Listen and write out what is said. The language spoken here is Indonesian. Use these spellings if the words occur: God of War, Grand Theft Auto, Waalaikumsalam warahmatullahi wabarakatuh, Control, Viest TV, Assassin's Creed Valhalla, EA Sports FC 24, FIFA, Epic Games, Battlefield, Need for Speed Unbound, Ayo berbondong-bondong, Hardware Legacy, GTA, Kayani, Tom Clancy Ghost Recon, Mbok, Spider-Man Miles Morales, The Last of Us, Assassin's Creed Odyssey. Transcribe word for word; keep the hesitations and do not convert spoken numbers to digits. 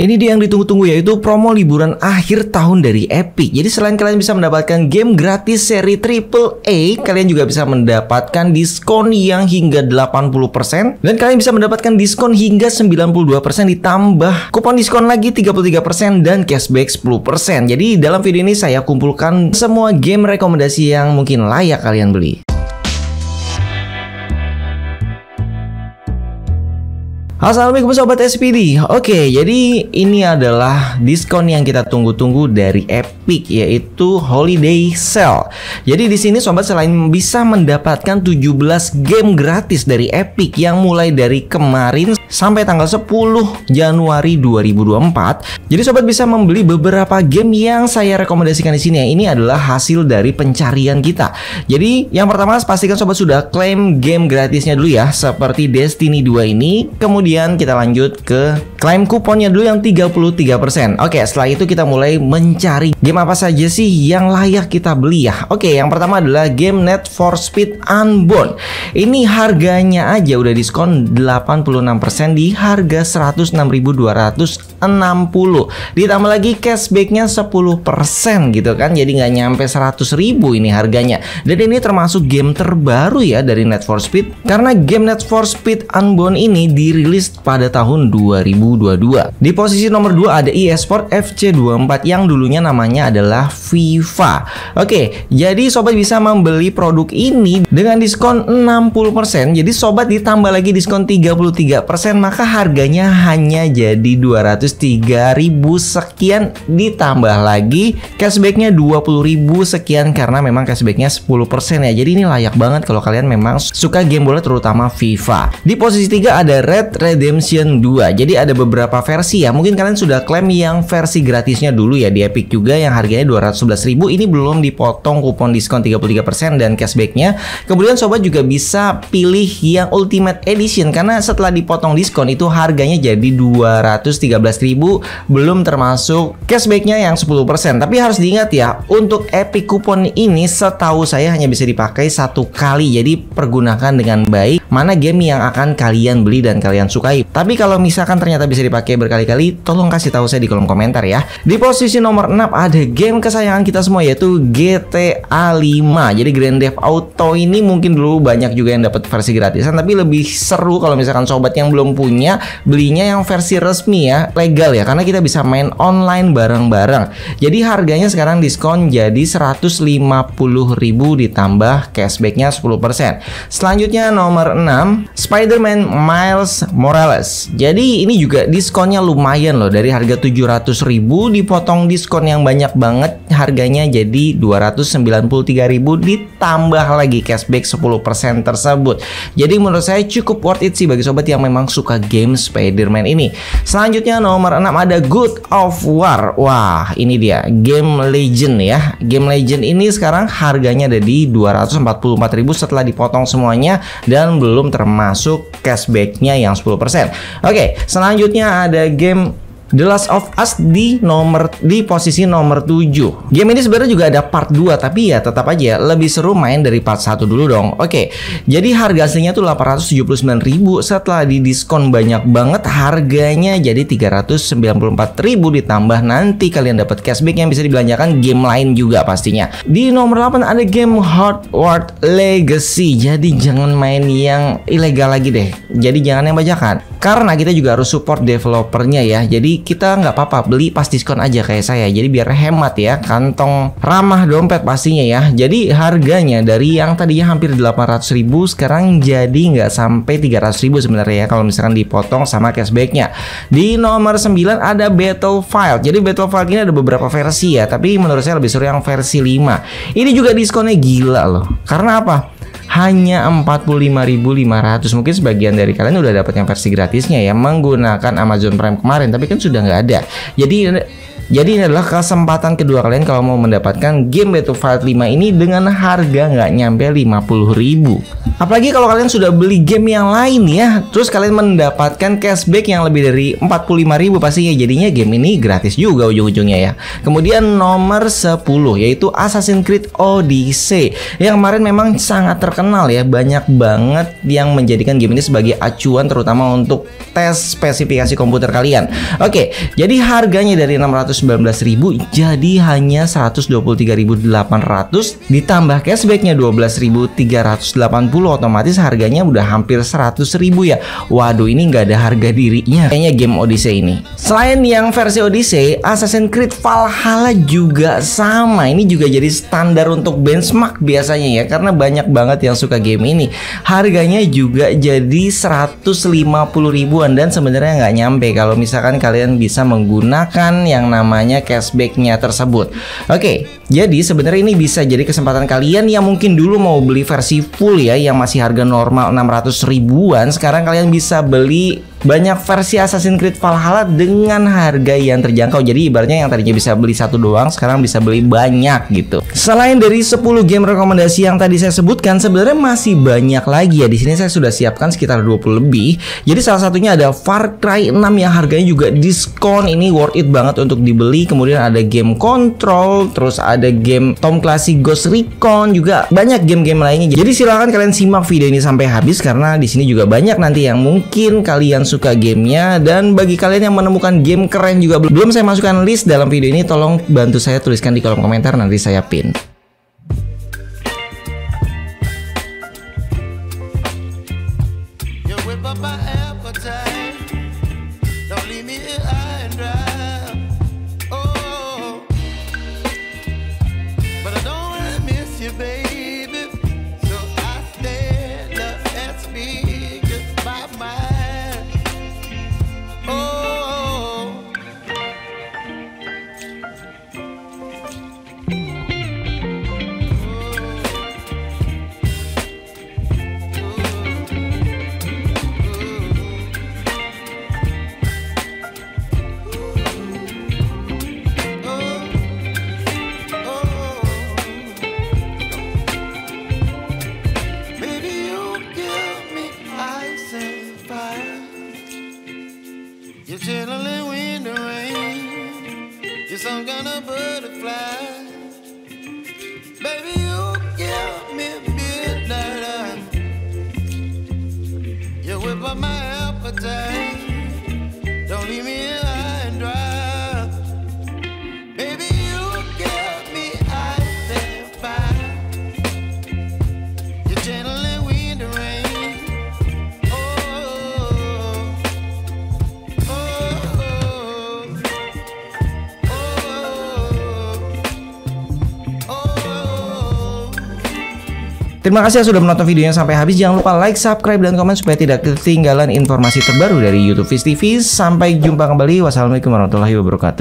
Ini dia yang ditunggu-tunggu, yaitu promo liburan akhir tahun dari Epic. Jadi selain kalian bisa mendapatkan game gratis seri triple A, kalian juga bisa mendapatkan diskon yang hingga delapan puluh persen. Dan kalian bisa mendapatkan diskon hingga sembilan puluh dua persen ditambah kupon diskon lagi tiga puluh tiga persen dan cashback sepuluh persen. Jadi dalam video ini saya kumpulkan semua game rekomendasi yang mungkin layak kalian beli. Assalamualaikum Sobat S P D. Oke, jadi ini adalah diskon yang kita tunggu-tunggu dari Epic, yaitu Holiday Sale. Jadi di sini Sobat selain bisa mendapatkan tujuh belas game gratis dari Epic yang mulai dari kemarin sampai tanggal sepuluh Januari dua ribu dua puluh empat. Jadi Sobat bisa membeli beberapa game yang saya rekomendasikan di sini. Ini adalah hasil dari pencarian kita. Jadi yang pertama pastikan Sobat sudah klaim game gratisnya dulu ya, seperti Destiny dua ini. Kemudian kita lanjut ke klaim kuponnya dulu yang tiga puluh tiga persen. Oke, setelah itu kita mulai mencari game apa saja sih yang layak kita beli ya. Oke, yang pertama adalah game Need for Speed Unbound. Ini harganya aja udah diskon delapan puluh enam persen di harga seratus enam ribu dua ratus enam puluh. Ditambah lagi cashbacknya sepuluh persen gitu kan. Jadi nggak nyampe seratus ribu ini harganya. Dan ini termasuk game terbaru ya dari Need for Speed, karena game Need for Speed Unbound ini dirilis pada tahun dua ribu dua puluh dua. Di posisi nomor dua ada E A Sports F C dua puluh empat yang dulunya namanya adalah FIFA. Oke, jadi Sobat bisa membeli produk ini dengan diskon enam puluh persen. Jadi Sobat ditambah lagi diskon tiga puluh tiga persen, maka harganya hanya jadi dua ratus tiga ribu sekian, ditambah lagi cashbacknya dua puluh ribu sekian karena memang cashbacknya sepuluh persen ya. Jadi ini layak banget kalau kalian memang suka game bola terutama FIFA. Di posisi tiga ada Red Redemption dua. Jadi ada beberapa versi ya. Mungkin kalian sudah klaim yang versi gratisnya dulu ya di Epic juga yang harganya dua ratus sebelas ribu. Ini belum dipotong kupon diskon tiga puluh tiga persen dan cashbacknya. Kemudian Sobat juga bisa pilih yang Ultimate Edition, karena setelah dipotong diskon itu harganya jadi dua ratus tiga belas ribu, belum termasuk cashbacknya yang sepuluh persen. Tapi harus diingat ya, untuk Epic kupon ini setahu saya hanya bisa dipakai satu kali. Jadi pergunakan dengan baik mana game yang akan kalian beli dan kalian sukai. Tapi kalau misalkan ternyata bisa dipakai berkali-kali, tolong kasih tahu saya di kolom komentar ya. Di posisi nomor enam ada game kesayangan kita semua, yaitu G T A lima. Jadi Grand Theft Auto ini mungkin dulu banyak juga yang dapat versi gratisan, tapi lebih seru kalau misalkan Sobat yang belum punya belinya yang versi resmi ya, legal ya, karena kita bisa main online bareng-bareng. Jadi harganya sekarang diskon jadi seratus lima puluh ribu ditambah cashbacknya sepuluh persen. Selanjutnya nomor enam Spider-Man Miles Morales. Jadi ini juga diskonnya lumayan loh, dari harga tujuh ratus ribu dipotong diskon yang banyak banget, harganya jadi dua ratus sembilan puluh tiga ribu ditambah lagi cashback sepuluh persen tersebut. Jadi menurut saya cukup worth it sih bagi Sobat yang memang suka game Spider-Man ini. Selanjutnya nomor enam ada God of War. Wah, ini dia game Legend ya. Game Legend ini sekarang harganya ada di dua ratus empat puluh empat ribu setelah dipotong semuanya dan belum termasuk cashbacknya yang sepuluh persen. Oke, selanjutnya ada game The Last of Us di nomor di posisi nomor tujuh. Game ini sebenarnya juga ada part dua, tapi ya tetap aja lebih seru main dari part satu dulu dong. Oke, jadi harga aslinya tuh delapan ratus tujuh puluh sembilan ribu, setelah didiskon banyak banget harganya jadi tiga ratus sembilan puluh empat ribu ditambah nanti kalian dapat cashback yang bisa dibelanjakan game lain juga pastinya. Di nomor delapan ada game Hardware Legacy. Jadi jangan main yang ilegal lagi deh. Jadi jangan yang bajakan, karena kita juga harus support developernya ya. Jadi kita nggak apa-apa beli pas diskon aja kayak saya, jadi biar hemat ya, kantong ramah dompet pastinya ya. Jadi harganya dari yang tadinya hampir delapan ratus ribu sekarang jadi nggak sampai tiga ratus ribu sebenarnya ya, kalau misalkan dipotong sama cashbacknya. Di nomor sembilan ada Battlefield. Jadi Battlefield ini ada beberapa versi ya, tapi menurut saya lebih seru yang versi lima. Ini juga diskonnya gila loh, karena apa? Hanya empat puluh lima ribu lima ratus. Mungkin sebagian dari kalian udah dapat yang versi gratisnya ya, menggunakan Amazon Prime kemarin, tapi kan sudah nggak ada. Jadi Jadi ini adalah kesempatan kedua kalian kalau mau mendapatkan game Battlefield lima ini dengan harga nggak nyampe lima puluh ribu. Apalagi kalau kalian sudah beli game yang lain ya, terus kalian mendapatkan cashback yang lebih dari empat puluh lima ribu pastinya, jadinya game ini gratis juga ujung-ujungnya ya. Kemudian nomor sepuluh yaitu Assassin's Creed Odyssey, yang kemarin memang sangat terkenal ya, banyak banget yang menjadikan game ini sebagai acuan terutama untuk tes spesifikasi komputer kalian. Oke, jadi harganya dari enam ratus sembilan belas ribu jadi hanya seratus dua puluh tiga ribu delapan ratus ditambah cashbacknya dua belas ribu tiga ratus delapan puluh, otomatis harganya udah hampir seratus ribu ya. Waduh, ini nggak ada harga dirinya kayaknya game Odyssey ini. Selain yang versi Odyssey, Assassin's Creed Valhalla juga sama, ini juga jadi standar untuk benchmark biasanya ya, karena banyak banget yang suka game ini. Harganya juga jadi seratus lima puluh ribuan dan sebenarnya nggak nyampe kalau misalkan kalian bisa menggunakan yang namanya cashbacknya tersebut. Oke, jadi sebenarnya ini bisa jadi kesempatan kalian yang mungkin dulu mau beli versi full ya, yang masih harga normal enam ratus ribuan, sekarang kalian bisa beli banyak versi Assassin's Creed Valhalla dengan harga yang terjangkau. Jadi ibaratnya yang tadinya bisa beli satu doang, sekarang bisa beli banyak gitu. Selain dari sepuluh game rekomendasi yang tadi saya sebutkan, sebenarnya masih banyak lagi ya. Di sini saya sudah siapkan sekitar dua puluh lebih. Jadi salah satunya ada Far Cry enam yang harganya juga diskon, ini worth it banget untuk dibeli. Kemudian ada game Control, terus ada game Tom Clancy Ghost Recon, juga banyak game-game lainnya. Jadi silahkan kalian simak video ini sampai habis karena di sini juga banyak nanti yang mungkin kalian suka gamenya. Dan bagi kalian yang menemukan game keren juga belum saya masukkan list dalam video ini, tolong bantu saya tuliskan di kolom komentar, nanti saya pin. Terima kasih sudah menonton videonya sampai habis. Jangan lupa like, subscribe, dan komen supaya tidak ketinggalan informasi terbaru dari YouTube Viest T V. Sampai jumpa kembali. Wassalamualaikum warahmatullahi wabarakatuh.